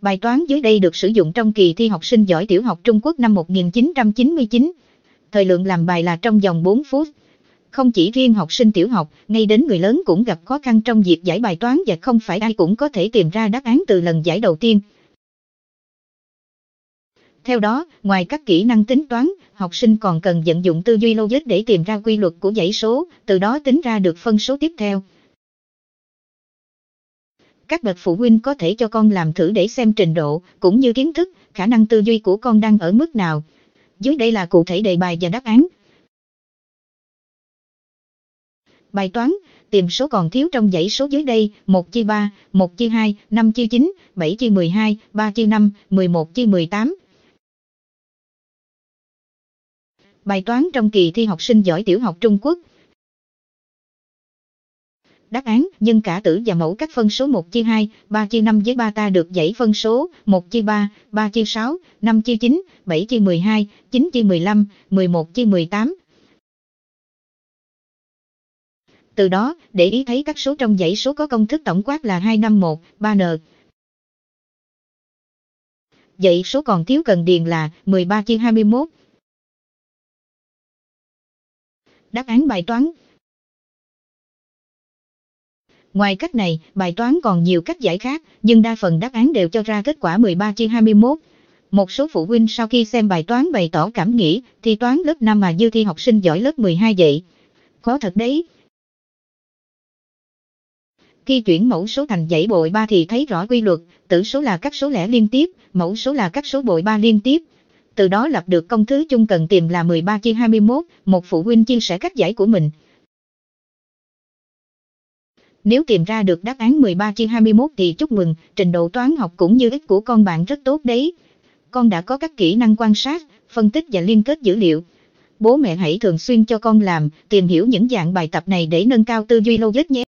Bài toán dưới đây được sử dụng trong kỳ thi học sinh giỏi tiểu học Trung Quốc năm 1999. Thời lượng làm bài là trong vòng 4 phút. Không chỉ riêng học sinh tiểu học, ngay đến người lớn cũng gặp khó khăn trong việc giải bài toán và không phải ai cũng có thể tìm ra đáp án từ lần giải đầu tiên. Theo đó, ngoài các kỹ năng tính toán, học sinh còn cần vận dụng tư duy logic để tìm ra quy luật của dãy số, từ đó tính ra được phân số tiếp theo. Các bậc phụ huynh có thể cho con làm thử để xem trình độ, cũng như kiến thức, khả năng tư duy của con đang ở mức nào. Dưới đây là cụ thể đề bài và đáp án. Bài toán, tìm số còn thiếu trong dãy số dưới đây, 1/3, 1/2, 5/9, 7/12, 3/5, 11/18. Bài toán trong kỳ thi học sinh giỏi tiểu học Trung Quốc. Đáp án, nhân cả tử và mẫu các phân số 1/2, 3/5 với 3 ta được dãy phân số 1/3, 3/6, 5/9, 7/12, 9/15, 11/18. Từ đó, để ý thấy các số trong dãy số có công thức tổng quát là 251, 3N. Vậy số còn thiếu cần điền là 13/21. Đáp án bài toán. Ngoài cách này, bài toán còn nhiều cách giải khác, nhưng đa phần đáp án đều cho ra kết quả 13/21. Một số phụ huynh sau khi xem bài toán bày tỏ cảm nghĩ, thi toán lớp 5 mà như thi học sinh giỏi lớp 12 vậy. Khó thật đấy. Khi chuyển mẫu số thành dãy bội 3 thì thấy rõ quy luật, tử số là các số lẻ liên tiếp, mẫu số là các số bội 3 liên tiếp. Từ đó lập được công thức chung cần tìm là 13/21, một phụ huynh chia sẻ cách giải của mình. Nếu tìm ra được đáp án 13/21 thì chúc mừng, trình độ toán học cũng như ích của con bạn rất tốt đấy. Con đã có các kỹ năng quan sát, phân tích và liên kết dữ liệu. Bố mẹ hãy thường xuyên cho con làm, tìm hiểu những dạng bài tập này để nâng cao tư duy logic nhé.